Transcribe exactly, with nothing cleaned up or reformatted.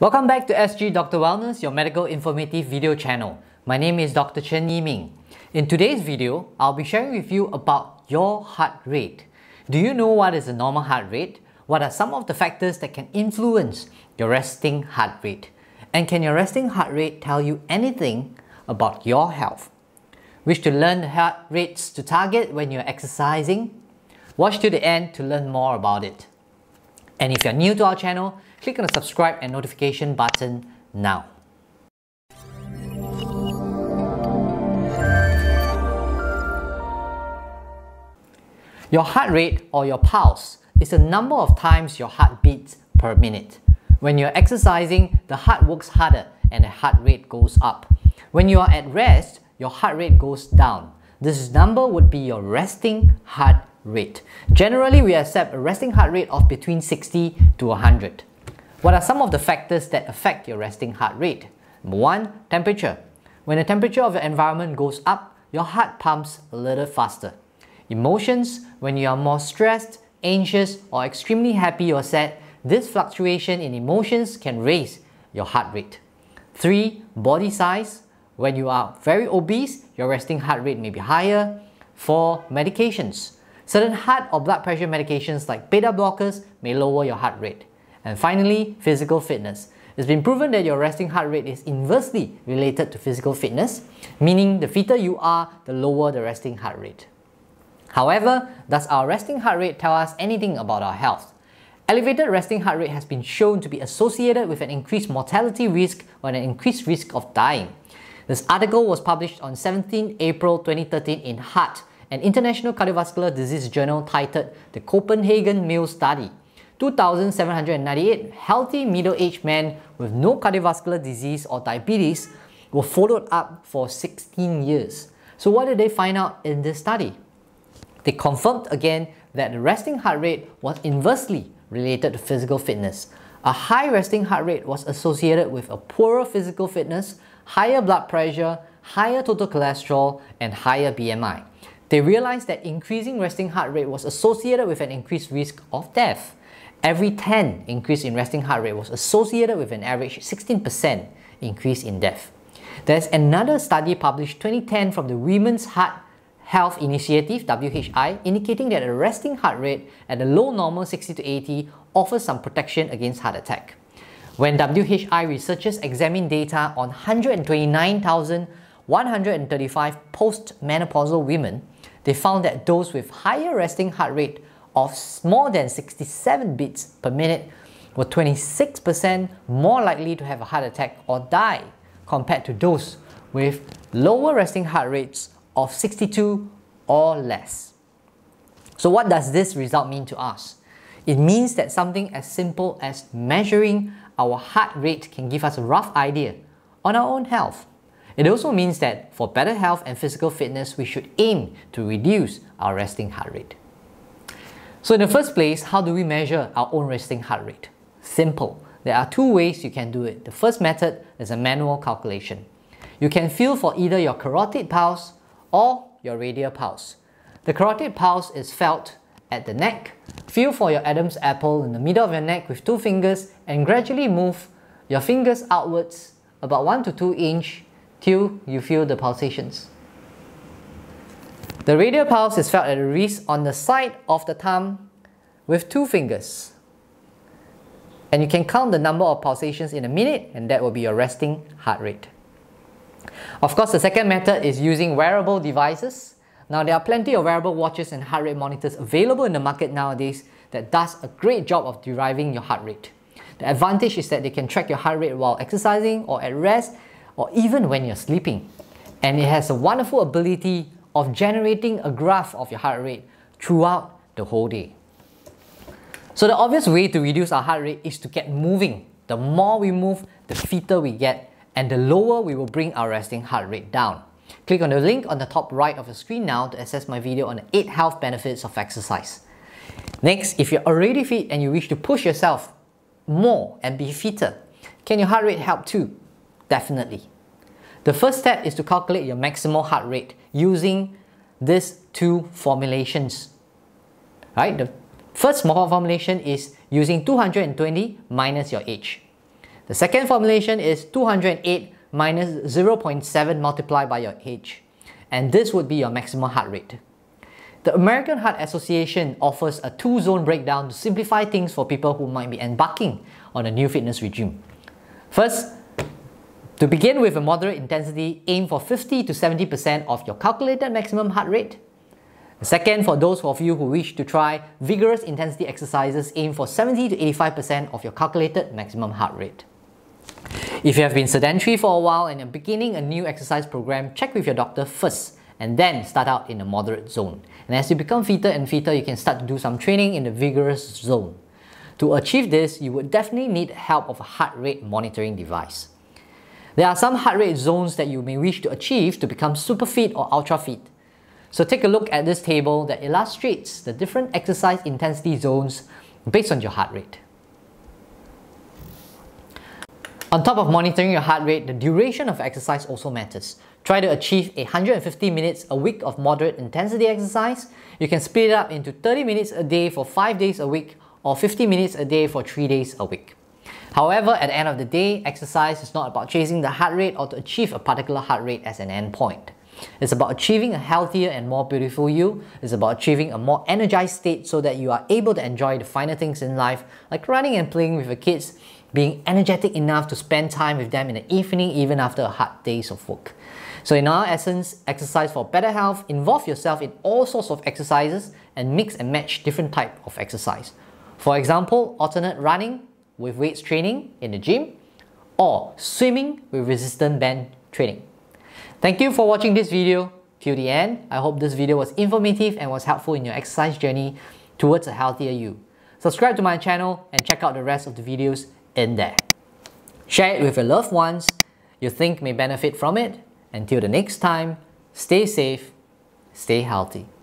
Welcome back to S G Doctor Wellness, your medical informative video channel. My name is Doctor Chen Yiming. In today's video, I'll be sharing with you about your heart rate. Do you know what is a normal heart rate? What are some of the factors that can influence your resting heart rate? And can your resting heart rate tell you anything about your health? Wish to learn the heart rates to target when you're exercising? Watch to the end to learn more about it. And if you're new to our channel, click on the subscribe and notification button now. Your heart rate, or your pulse, is the number of times your heart beats per minute. When you're exercising, the heart works harder and the heart rate goes up. When you are at rest, your heart rate goes down. This number would be your resting heart rate. Rate. Generally, we accept a resting heart rate of between sixty to one hundred. What are some of the factors that affect your resting heart rate? Number one, temperature. When the temperature of your environment goes up, your heart pumps a little faster. Emotions. When you are more stressed, anxious, or extremely happy or sad, this fluctuation in emotions can raise your heart rate. Three, body size. When you are very obese, your resting heart rate may be higher. Four, medications. Certain heart or blood pressure medications like beta blockers may lower your heart rate. And finally, physical fitness. It's been proven that your resting heart rate is inversely related to physical fitness, meaning the fitter you are, the lower the resting heart rate. However, does our resting heart rate tell us anything about our health? Elevated resting heart rate has been shown to be associated with an increased mortality risk or an increased risk of dying. This article was published on the seventeenth of April twenty thirteen in Heart, an international cardiovascular disease journal titled The Copenhagen Male Study. two thousand seven hundred ninety-eight healthy middle-aged men with no cardiovascular disease or diabetes were followed up for sixteen years. So what did they find out in this study? They confirmed again that the resting heart rate was inversely related to physical fitness. A high resting heart rate was associated with a poorer physical fitness, higher blood pressure, higher total cholesterol, and higher B M I. They realized that increasing resting heart rate was associated with an increased risk of death. Every ten increase in resting heart rate was associated with an average sixteen percent increase in death. There's another study published twenty ten from the Women's Heart Health Initiative, W H I, indicating that a resting heart rate at a low normal sixty to eighty offers some protection against heart attack. When W H I researchers examined data on one hundred twenty-nine thousand one hundred thirty-five postmenopausal women, they found that those with higher resting heart rate of more than sixty-seven beats per minute were twenty-six percent more likely to have a heart attack or die compared to those with lower resting heart rates of sixty-two or less. So what does this result mean to us? It means that something as simple as measuring our heart rate can give us a rough idea on our own health. It also means that for better health and physical fitness, we should aim to reduce our resting heart rate. So in the first place, how do we measure our own resting heart rate? Simple. There are two ways you can do it. The first method is a manual calculation. You can feel for either your carotid pulse or your radial pulse. The carotid pulse is felt at the neck. Feel for your Adam's apple in the middle of your neck with two fingers and gradually move your fingers outwards about one to two inch till you feel the pulsations. The radial pulse is felt at the wrist on the side of the thumb with two fingers. And you can count the number of pulsations in a minute, and that will be your resting heart rate. Of course, the second method is using wearable devices. Now, there are plenty of wearable watches and heart rate monitors available in the market nowadays that does a great job of deriving your heart rate. The advantage is that they can track your heart rate while exercising or at rest, or even when you're sleeping. And it has a wonderful ability of generating a graph of your heart rate throughout the whole day. So the obvious way to reduce our heart rate is to get moving. The more we move, the fitter we get, and the lower we will bring our resting heart rate down. Click on the link on the top right of the screen now to access my video on the eight health benefits of exercise. Next, if you're already fit and you wish to push yourself more and be fitter, can your heart rate help too? Definitely. The first step is to calculate your maximal heart rate using these two formulations. Right? The first formulation is using two hundred twenty minus your age. The second formulation is two hundred eight minus zero point seven multiplied by your age, and this would be your maximum heart rate. The American Heart Association offers a two-zone breakdown to simplify things for people who might be embarking on a new fitness regime. First, to begin with a moderate intensity, aim for fifty to seventy percent of your calculated maximum heart rate. Second, for those of you who wish to try vigorous intensity exercises, aim for seventy to eighty-five percent of your calculated maximum heart rate. If you have been sedentary for a while and are beginning a new exercise program, check with your doctor first and then start out in a moderate zone. And as you become fitter and fitter, you can start to do some training in the vigorous zone. To achieve this, you would definitely need help of a heart rate monitoring device. There are some heart rate zones that you may wish to achieve to become super fit or ultra fit. So take a look at this table that illustrates the different exercise intensity zones based on your heart rate. On top of monitoring your heart rate, the duration of exercise also matters. Try to achieve one hundred fifty minutes a week of moderate intensity exercise. You can split it up into thirty minutes a day for five days a week or fifty minutes a day for three days a week. However, at the end of the day, exercise is not about chasing the heart rate or to achieve a particular heart rate as an end point. It's about achieving a healthier and more beautiful you. It's about achieving a more energized state so that you are able to enjoy the finer things in life, like running and playing with your kids, being energetic enough to spend time with them in the evening even after a hard days of work. So in our essence, exercise for better health, involve yourself in all sorts of exercises and mix and match different types of exercise. For example, alternate running with weights training in the gym, or swimming with resistance band training. Thank you for watching this video till the end. I hope this video was informative and was helpful in your exercise journey towards a healthier you. Subscribe to my channel and check out the rest of the videos in there. Share it with your loved ones you think may benefit from it. Until the next time, stay safe, stay healthy.